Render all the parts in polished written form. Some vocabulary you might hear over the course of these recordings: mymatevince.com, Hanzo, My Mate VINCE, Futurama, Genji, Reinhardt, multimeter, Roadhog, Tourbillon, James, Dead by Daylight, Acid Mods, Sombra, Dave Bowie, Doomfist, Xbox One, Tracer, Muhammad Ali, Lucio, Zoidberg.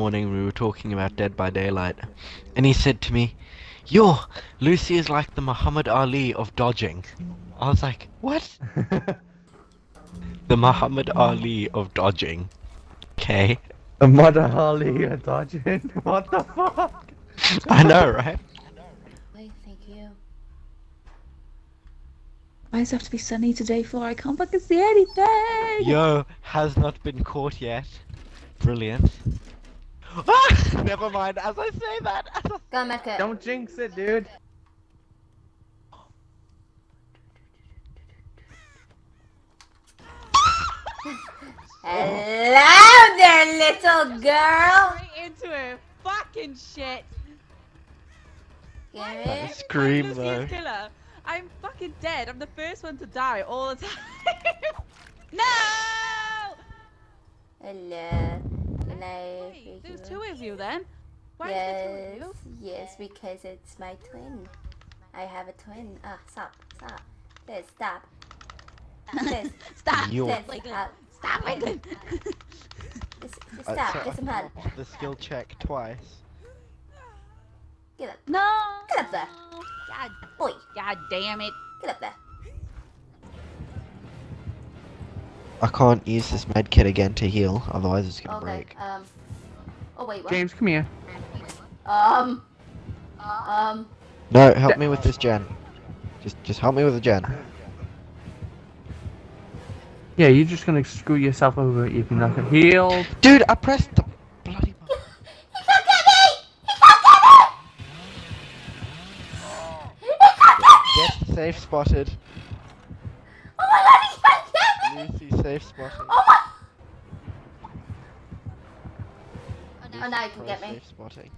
morning we were talking about Dead by Daylight, and he said to me, "Yo, Lucy is like the Muhammad Ali of dodging." I was like, "What?" The Muhammad Ali of dodging. Okay. The Mother Ali of dodging? What the fuck? I know, right? Wait, thank you. Why does it have to be sunny today, Flora? I can't fucking see anything! Yo, has not been caught yet. Brilliant. Ah! Never mind, as I say that! Go make it. Don't jinx it, dude! Hello there, little girl! Right into her fucking shit! That scream, though. I'm fucking dead. I'm the first one to die all the time. No! Hello. Hello. Wait, there's two of you then? Why is there two of you? Yes, because it's my twin. I have a twin. Ah, oh, stop. This, stop. This, stop. You this, stop, Michael. Stop, get some help. The skill check twice. Get up. No! Get up there. God, boy. God damn it. Get up there. I can't use this med kit again to heal, otherwise it's gonna break. Oh wait, what? James, come here. No, help me with this gen. Just help me with the gen. Yeah, you're just gonna screw yourself over if you're not gonna heal. Dude, I pressed the bloody button. He can't get me! He can't get me! Yes, safe spotted. Oh my god, he can't get me! Lucy, safe spot. Oh my! Oh now you can get me. Safe spotting.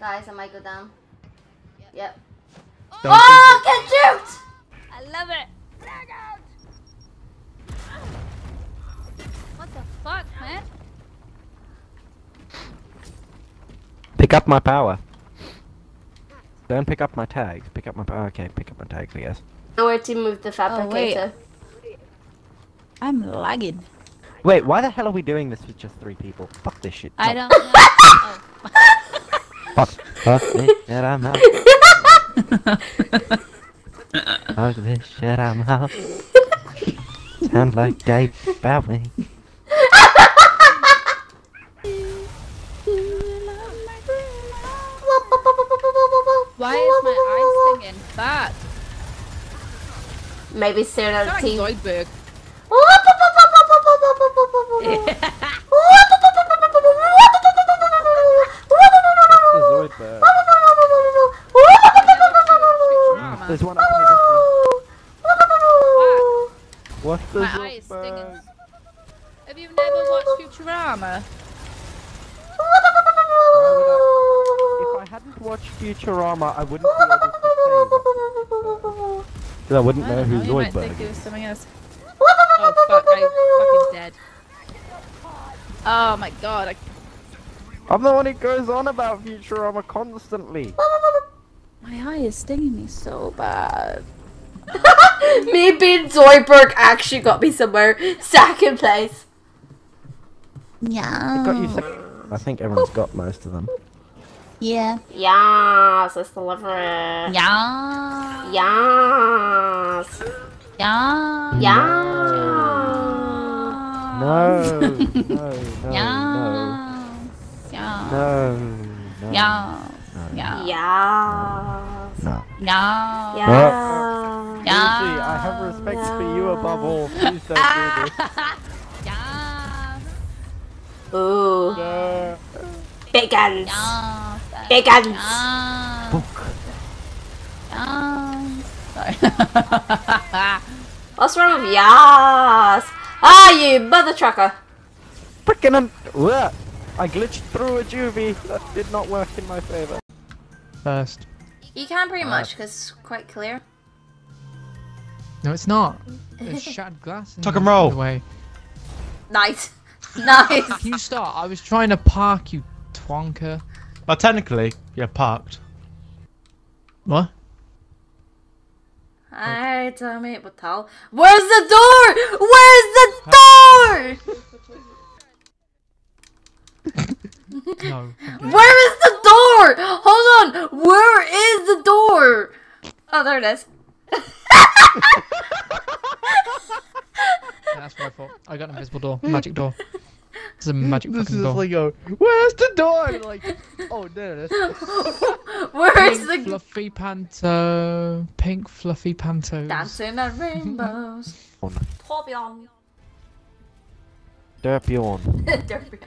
Guys, I might go down. Yep. Oh, get juked! I love it. Drag out! What the fuck, man? Pick up my power. Don't pick up my tags. Pick up my okay. Pick up my tags, I guess. Nowhere to move the fabricator. Oh, wait. I'm lagging. Wait, why the hell are we doing this with just three people? Fuck this shit. I don't know. Oh. Fuck this shit. I'm out. Fuck this shit. I'm out. Sound like Dave Bowie. Why is my eyes singing? That. Maybe soon I'll see. Zoidberg. There's one up here. What's the Zoidberg? My eyes singing. Have you never watched Futurama? If I hadn't watched Futurama, I wouldn't be able to say this. Because I wouldn't know who Zoidberg is. I think it was something else. Oh fuck, I'm fucking dead. Oh my god, I'm the one who goes on about Futurama constantly. My eye is stinging me so bad. Me being Zoidberg actually got me somewhere. Second place. Yeah. It got you second. I think everyone's got most of them. Yeah. Yes, let's deliver it. Yeah. Yes. Yeah. Yeah. No. No. Yeah. Yeah. No. Yeah. Yeah. Yeah. No. Yeah. Yeah. Lucy, I have respect for you above all. Please don't do this. Yeah. Ooh. No. Bacon. Yeah. Bacon! Book. Sorry. What's wrong with yas? Ah, you mother trucker! Frickin' I glitched through a juvie. That did not work in my favor. First. You can pretty much, because it's quite clear. No, it's not. There's shattered glass in the roll. Way. Nice. Nice. You start. I was trying to park, you twonker. Well, technically, you're parked. What? I don't know what the hell. Where's the door? Where's No. Where is the door? Hold on. Where is the door? Oh, there it is. That's my fault. I got an invisible door. Magic door. It's a magic fucking door. This is like a, where's the door? Like, oh, there it is. Where is the... fluffy panto. Pink fluffy pantos. Dancing at rainbows. Oh, no. Tourbillon. Tourbillon. Tourbillon.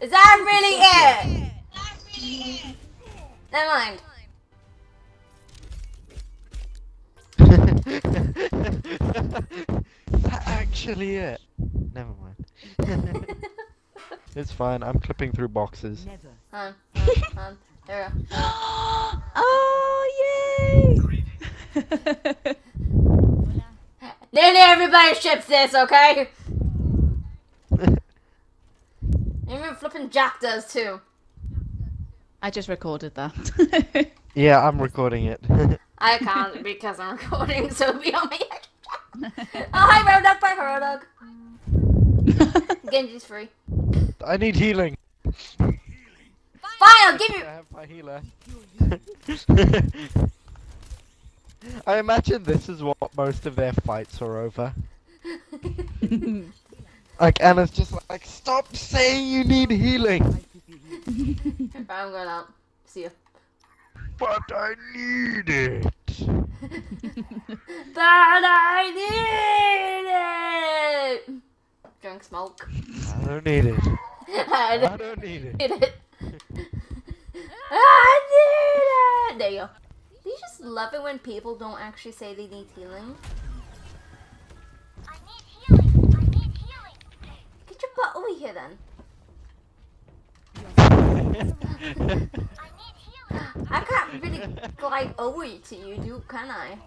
Is that really it? That's really it. Never mind. That actually it. Never mind. It's fine. I'm clipping through boxes. Never. There we go. Oh yay! Nearly everybody ships this, okay? Even flipping Jack does too. I just recorded that. Yeah, I'm recording it. I can't because I'm recording, so it'll be on me. Oh, hi, Roadhog. Bye, Roadhog. Genji's free. I need healing. Fine, I'll give you. I have my healer. I imagine this is what most of their fights are over. Like, Anna's just like, stop saying you need healing! I'm going out. See ya. But I need it! But I need it! Drink smoke. I don't need it. I don't need it. I need it! There you go. Do you just love it when people don't actually say they need healing? But over here then. I can't really glide over to you, dude, can I?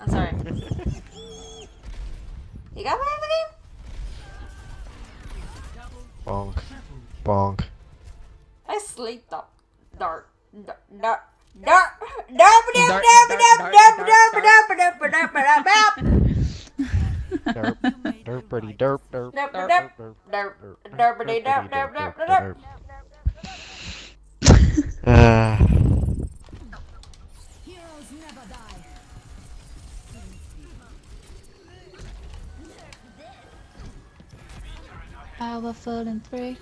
I'm sorry. You got play the game? Bonk. Bonk. I sleep up. Dark. Dark. Dark. Derp, derpity derp, derp, derp, derp, derp, derp, derpity derp, derp, derp, derp, derp. Heroes never die. Powerful in 3.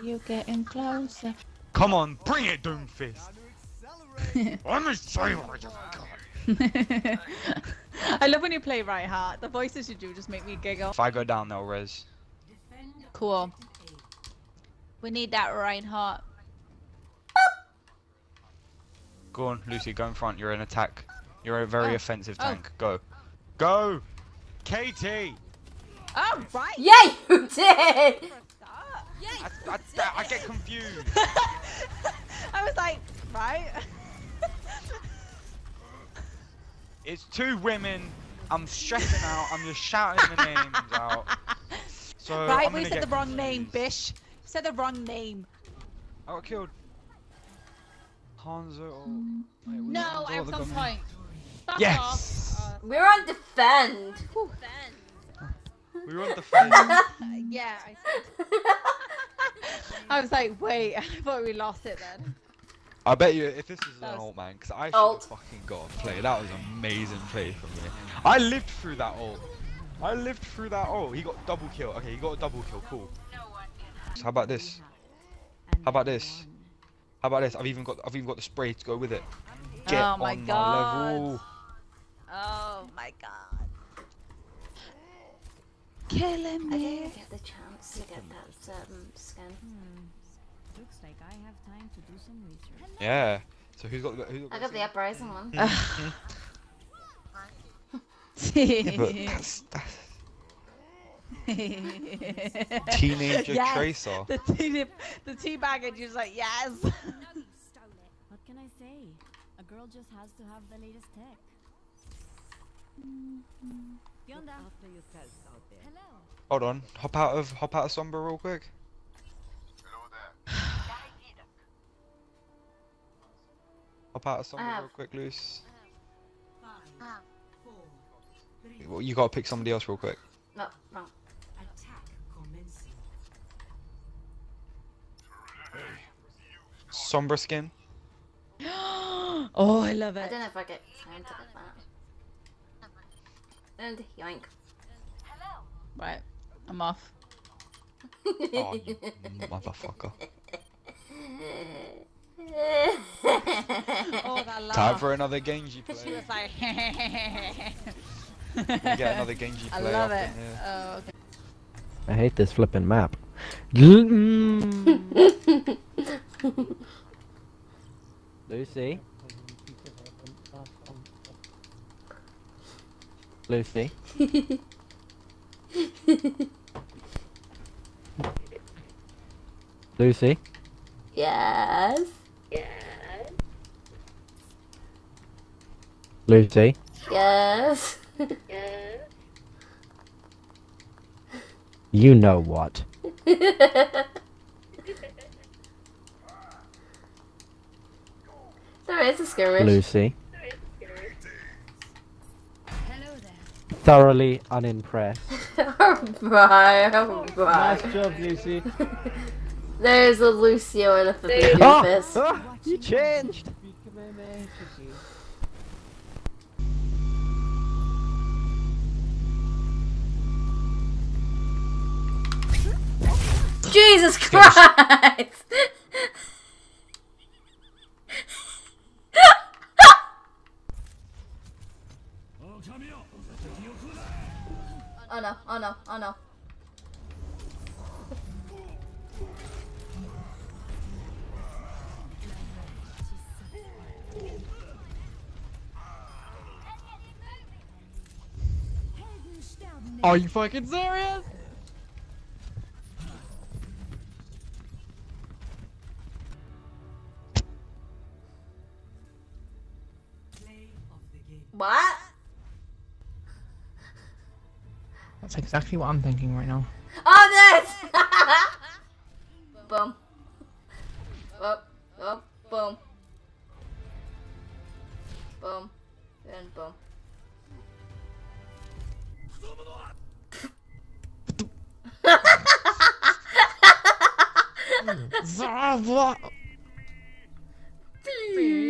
You're getting closer. Come on, bring it, Doomfist! I'm the same as you. I love when you play Reinhardt. The voices you do just make me giggle. If I go down, they'll res. Cool. We need that Reinhardt. Go on, Lucy, go in front. You're in attack. You're a very offensive tank. Go. Go! Katie! Oh, right! Yeah, you did! I get confused. I was like, right? It's 2 women. I'm stressing out. I'm just shouting the names out. So right, we said the wrong name, bish. Said the wrong name. I got killed. Hanzo. Wait, no, I was on point. Fuck yes. Off. We're on defend. Whew. We were on defend. Yeah. I said. I was like, wait, I thought we lost it then. I bet you if this was an ult, man, because I should have fucking got a play. That was amazing play from me. I lived through that ult. I lived through that ult. He got double kill. Okay, he got a double kill. Cool. So how about this? How about this? How about this? I've even got the spray to go with it. Get oh my on god. My level. Oh my god. Killing me. I didn't get the chance to get that skin. Looks like I have time to do some research. Yeah. So who's got I got the uprising one. Yeah, but that's... Teenager yes, Tracer. The teabagger just like yes. What can I say? A girl just has to have the latest tech. Hold on, hop out of Sombra real quick. Pop out of somebody real quick, Luce. Well, you gotta pick somebody else real quick. No, no. Sombra skin. Oh, I love it. I don't know if I get time to get that. And yoink. Hello. Right, I'm off. Oh, you motherfucker. Oh, that laugh. Time for another Genji play. She was like, get another Genji play. I love it. Oh, okay. I hate this flipping map. Lucy? Lucy? Lucy? Yes? Yes? Lucy? Yes? Yes? You know what? Sorry, it's a skirmish. Lucy. Sorry, it's a Hello there. Thoroughly unimpressed. Oh, bye, oh, bye. Nice job, Lucy. There's a Lucio and a Doomfist. Oh, oh, you changed! Jesus Christ! Oh no, oh no, oh no. Are you fucking serious? What? That's exactly what I'm thinking right now. Oh, this! Boom. Up, up, boom. Boom. And boom. Please.